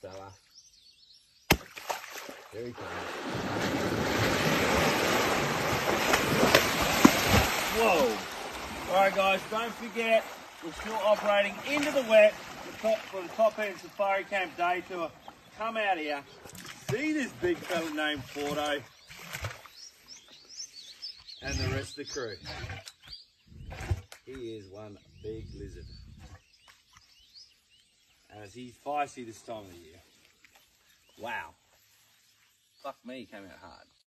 fella. Here he comes. Whoa! Alright guys, don't forget, we're still operating into the wet for the top end Safari Camp Day Tour. Come out here, see this big fella named Fordo and the rest of the crew. He is one big lizard. As he's feisty this time of the year. Wow. Fuck me, he came out hard.